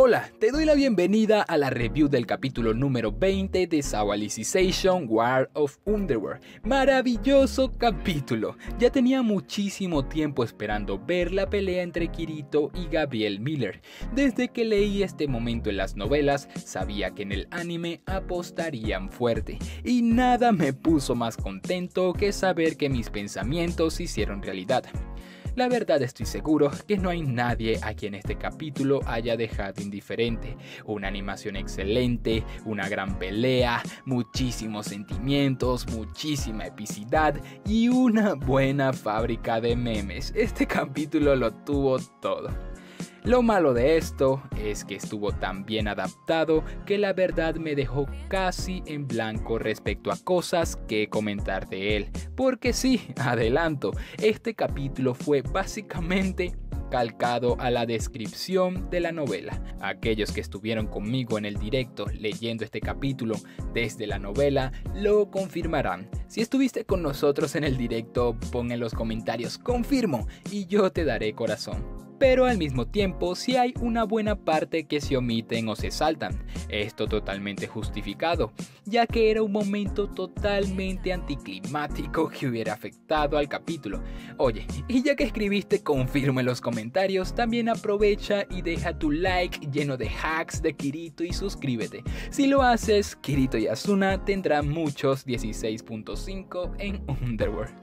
Hola, te doy la bienvenida a la review del capítulo número 20 de Alicization, War of Underworld. Maravilloso capítulo. Ya tenía muchísimo tiempo esperando ver la pelea entre Kirito y Gabriel Miller. Desde que leí este momento en las novelas, sabía que en el anime apostarían fuerte. Y nada me puso más contento que saber que mis pensamientos se hicieron realidad. La verdad, estoy seguro que no hay nadie a quien este capítulo haya dejado indiferente. Una animación excelente, una gran pelea, muchísimos sentimientos, muchísima epicidad y una buena fábrica de memes. Este capítulo lo tuvo todo. Lo malo de esto es que estuvo tan bien adaptado que la verdad me dejó casi en blanco respecto a cosas que comentar de él. Porque sí, adelanto, este capítulo fue básicamente calcado a la descripción de la novela. Aquellos que estuvieron conmigo en el directo leyendo este capítulo desde la novela lo confirmarán. Si estuviste con nosotros en el directo, pon en los comentarios "confirmo" y yo te daré corazón. Pero al mismo tiempo sí hay una buena parte que se omiten o se saltan, esto totalmente justificado, ya que era un momento totalmente anticlimático que hubiera afectado al capítulo. Oye, y ya que escribiste "confirmo" en los comentarios, también aprovecha y deja tu like lleno de hacks de Kirito y suscríbete. Si lo haces, Kirito y Asuna tendrán muchos 16.5 en Underworld.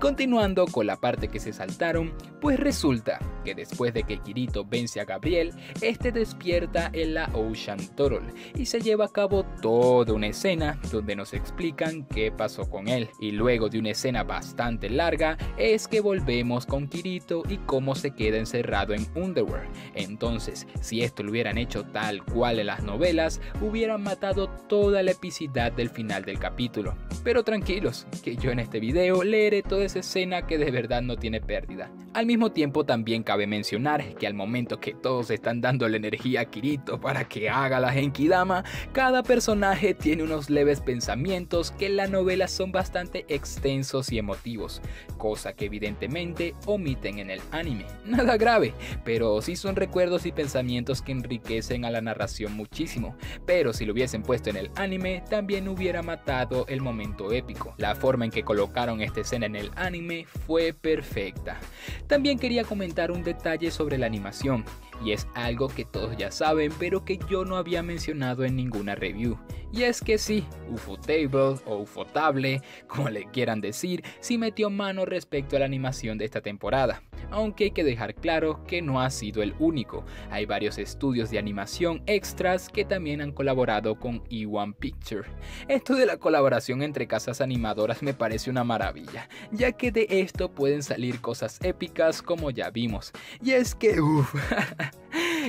Continuando con la parte que se saltaron, pues resulta que después de que Kirito vence a Gabriel, este despierta en la Ocean Turtle y se lleva a cabo toda una escena donde nos explican qué pasó con él. Y luego de una escena bastante larga es que volvemos con Kirito y cómo se queda encerrado en Underworld. Entonces, si esto lo hubieran hecho tal cual en las novelas, hubieran matado toda la epicidad del final del capítulo. Pero tranquilos, que yo en este video leeré toda esa escena que de verdad no tiene pérdida. Al mismo tiempo, también cabe mencionar que al momento que todos están dando la energía a Kirito para que haga la Genkidama, cada personaje tiene unos leves pensamientos que en la novela son bastante extensos y emotivos, cosa que evidentemente omiten en el anime. Nada grave, pero sí son recuerdos y pensamientos que enriquecen a la narración muchísimo, pero si lo hubiesen puesto en el anime también hubiera matado el momento épico. La forma en que colocaron esta escena en el anime fue perfecta. También quería comentar un detalle sobre la animación, y es algo que todos ya saben pero que yo no había mencionado en ninguna review, y es que sí, Ufotable o Ufotable, como le quieran decir, sí metió mano respecto a la animación de esta temporada, aunque hay que dejar claro que no ha sido el único. Hay varios estudios de animación extras que también han colaborado con E1Picture. Esto de la colaboración entre casas animadoras me parece una maravilla, ya que de esto pueden salir cosas épicas como ya vimos, y es que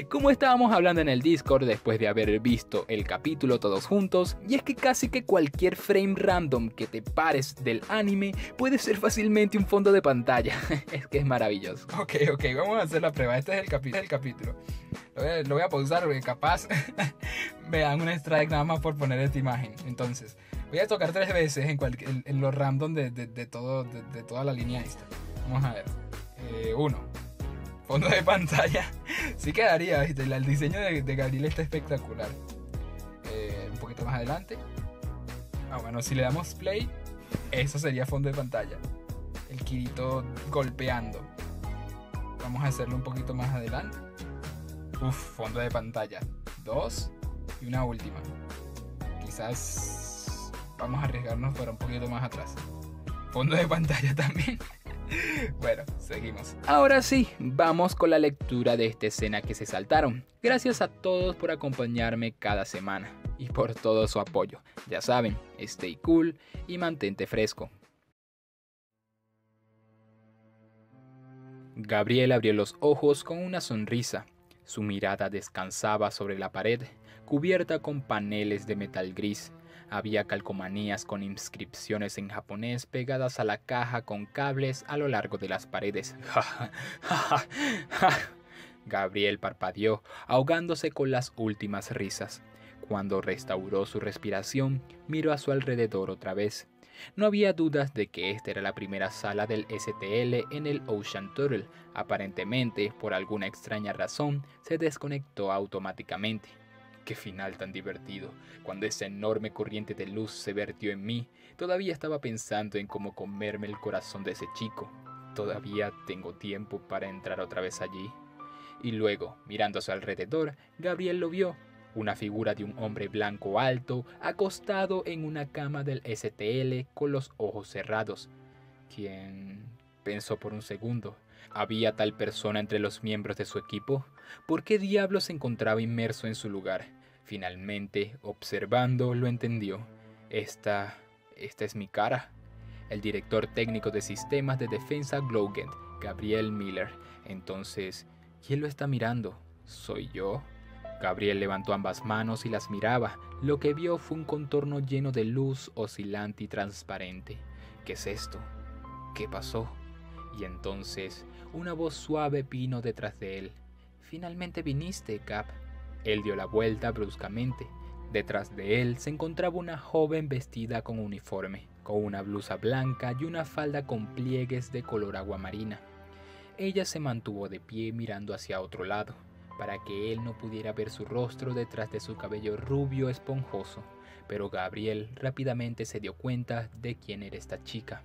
como estábamos hablando en el Discord después de haber visto el capítulo todos juntos, y es que casi que cualquier frame random que te pares del anime puede ser fácilmente un fondo de pantalla. Es que es maravilloso. Ok, vamos a hacer la prueba. Este es el capítulo. Lo voy a pausar porque capaz me dan un strike nada más por poner esta imagen. Entonces, voy a tocar 3 veces en lo random de toda la línea esta. Vamos a ver. 1. Fondo de pantalla. Sí quedaría, ¿viste? El diseño de Gabriel está espectacular. Un poquito más adelante. Bueno, si le damos play, eso sería fondo de pantalla. El Kirito golpeando. Vamos a hacerlo un poquito más adelante. Fondo de pantalla. 2. Y una última. Quizás vamos a arriesgarnos para un poquito más atrás. Fondo de pantalla también. Bueno, seguimos. Ahora sí, vamos con la lectura de esta escena que se saltaron. Gracias a todos por acompañarme cada semana y por todo su apoyo. Ya saben, stay cool y mantente fresco. Gabriel abrió los ojos con una sonrisa. Su mirada descansaba sobre la pared, cubierta con paneles de metal gris. Había calcomanías con inscripciones en japonés pegadas a la caja con cables a lo largo de las paredes. Gabriel parpadeó, ahogándose con las últimas risas. Cuando restauró su respiración, miró a su alrededor otra vez. No había dudas de que esta era la primera sala del STL en el Ocean Turtle. Aparentemente, por alguna extraña razón, se desconectó automáticamente. ¡Qué final tan divertido! Cuando esa enorme corriente de luz se vertió en mí, todavía estaba pensando en cómo comerme el corazón de ese chico. Todavía tengo tiempo para entrar otra vez allí. Y luego, mirando a su alrededor, Gabriel lo vio. Una figura de un hombre blanco alto, acostado en una cama del STL con los ojos cerrados. ¿Quién? Pensó por un segundo. ¿Había tal persona entre los miembros de su equipo? ¿Por qué diablo se encontraba inmerso en su lugar? Finalmente, observando, lo entendió. Esta es mi cara. El director técnico de sistemas de defensa Glowgent, Gabriel Miller. Entonces, ¿quién lo está mirando? ¿Soy yo? Gabriel levantó ambas manos y las miraba. Lo que vio fue un contorno lleno de luz oscilante y transparente. ¿Qué es esto? ¿Qué pasó? Y entonces, una voz suave vino detrás de él. «Finalmente viniste, Cap». Él dio la vuelta bruscamente. Detrás de él se encontraba una joven vestida con uniforme, con una blusa blanca y una falda con pliegues de color aguamarina. Ella se mantuvo de pie mirando hacia otro lado, para que él no pudiera ver su rostro detrás de su cabello rubio esponjoso, pero Gabriel rápidamente se dio cuenta de quién era esta chica.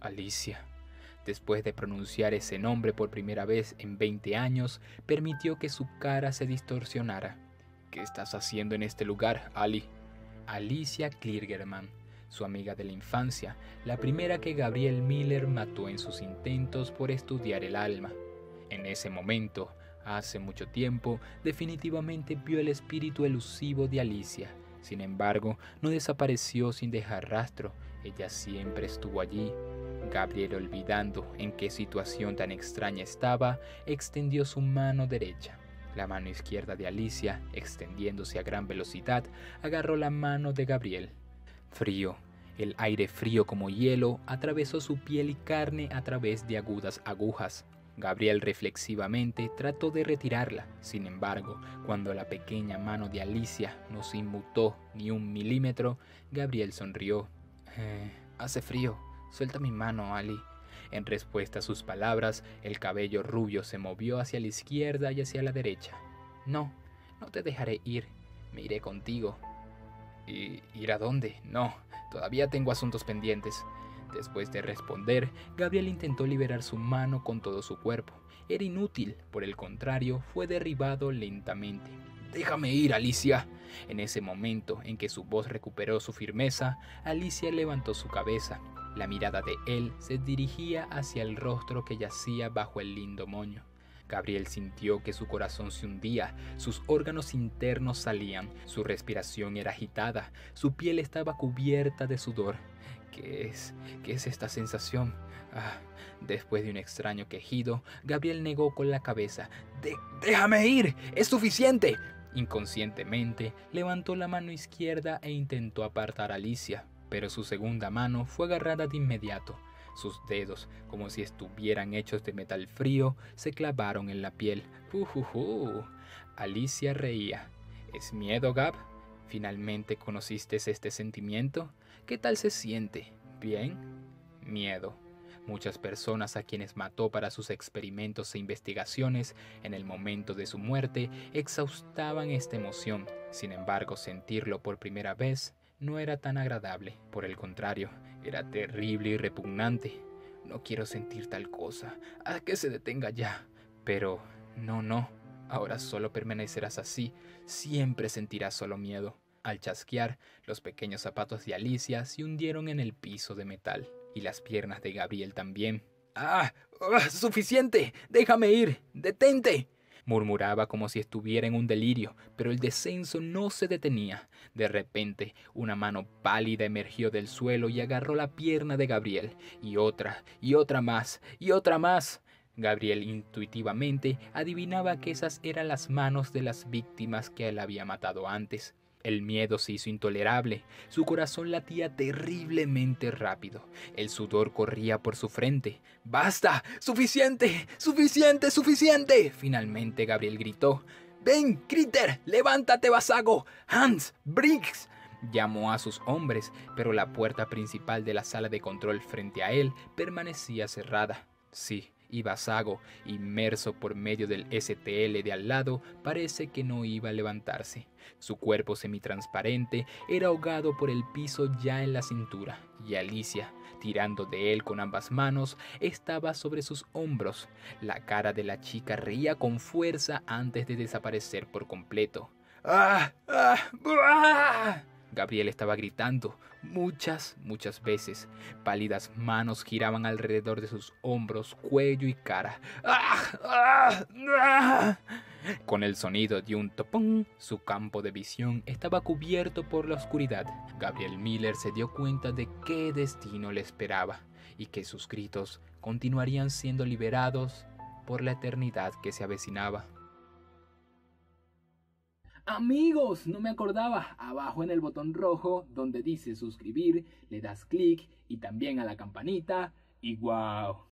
Alicia. Después de pronunciar ese nombre por primera vez en 20 años, permitió que su cara se distorsionara. ¿Qué estás haciendo en este lugar, Ali? Alicia Kliergerman, su amiga de la infancia, la primera que Gabriel Miller mató en sus intentos por estudiar el alma. En ese momento, hace mucho tiempo, definitivamente vio el espíritu elusivo de Alicia. Sin embargo, no desapareció sin dejar rastro. Ella siempre estuvo allí. Gabriel, olvidando en qué situación tan extraña estaba, extendió su mano derecha. La mano izquierda de Alicia, extendiéndose a gran velocidad, agarró la mano de Gabriel. Frío. El aire frío como hielo atravesó su piel y carne a través de agudas agujas. Gabriel reflexivamente trató de retirarla. Sin embargo, cuando la pequeña mano de Alicia no se inmutó ni un milímetro, Gabriel sonrió. Hace frío. Suelta mi mano, Ali. En respuesta a sus palabras, el cabello rubio se movió hacia la izquierda y hacia la derecha. No, no te dejaré ir. Me iré contigo. ¿Y ir a dónde? No, todavía tengo asuntos pendientes. Después de responder, Gabriel intentó liberar su mano con todo su cuerpo. Era inútil, por el contrario, fue derribado lentamente. «Déjame ir, Alicia». En ese momento en que su voz recuperó su firmeza, Alicia levantó su cabeza. La mirada de él se dirigía hacia el rostro que yacía bajo el lindo moño. Gabriel sintió que su corazón se hundía, sus órganos internos salían, su respiración era agitada, su piel estaba cubierta de sudor. ¿Qué es esta sensación? Después de un extraño quejido, Gabriel negó con la cabeza. ¡Déjame ir! ¡Es suficiente! Inconscientemente, levantó la mano izquierda e intentó apartar a Alicia, pero su segunda mano fue agarrada de inmediato. Sus dedos, como si estuvieran hechos de metal frío, se clavaron en la piel. Alicia reía. ¿Es miedo, Gab? ¿Finalmente conociste este sentimiento? ¿Qué tal se siente? ¿Bien? Miedo. Muchas personas a quienes mató para sus experimentos e investigaciones, en el momento de su muerte, exhaustaban esta emoción. Sin embargo, sentirlo por primera vez no era tan agradable. Por el contrario, era terrible y repugnante. No quiero sentir tal cosa. Haz que se detenga ya. Pero, no. Ahora solo permanecerás así. Siempre sentirás solo miedo. Al chasquear, los pequeños zapatos de Alicia se hundieron en el piso de metal. Y las piernas de Gabriel también. ¡Suficiente! ¡Déjame ir! ¡Detente! Murmuraba como si estuviera en un delirio, pero el descenso no se detenía. De repente, una mano pálida emergió del suelo y agarró la pierna de Gabriel, y otra más. Gabriel intuitivamente adivinaba que esas eran las manos de las víctimas que él había matado antes. El miedo se hizo intolerable, su corazón latía terriblemente rápido, el sudor corría por su frente. ¡Basta! ¡Suficiente! ¡Suficiente! ¡Suficiente! Finalmente Gabriel gritó. ¡Ven, Critter! ¡Levántate, Basago! ¡Hans! ¡Briggs! Llamó a sus hombres, pero la puerta principal de la sala de control frente a él permanecía cerrada. Sí, y Basago, inmerso por medio del STL de al lado, parece que no iba a levantarse. Su cuerpo semitransparente era ahogado por el piso ya en la cintura, y Alicia, tirando de él con ambas manos, estaba sobre sus hombros. La cara de la chica reía con fuerza antes de desaparecer por completo. ¡Ah! ¡Ah! ¡Ah! Gabriel estaba gritando muchas veces. Pálidas manos giraban alrededor de sus hombros, cuello y cara. ¡Ah! ¡Ah! ¡Ah! Con el sonido de un topón, su campo de visión estaba cubierto por la oscuridad. Gabriel Miller se dio cuenta de qué destino le esperaba y que sus gritos continuarían siendo liberados por la eternidad que se avecinaba. Amigos, no me acordaba, abajo en el botón rojo donde dice suscribir, le das clic y también a la campanita y ¡guau!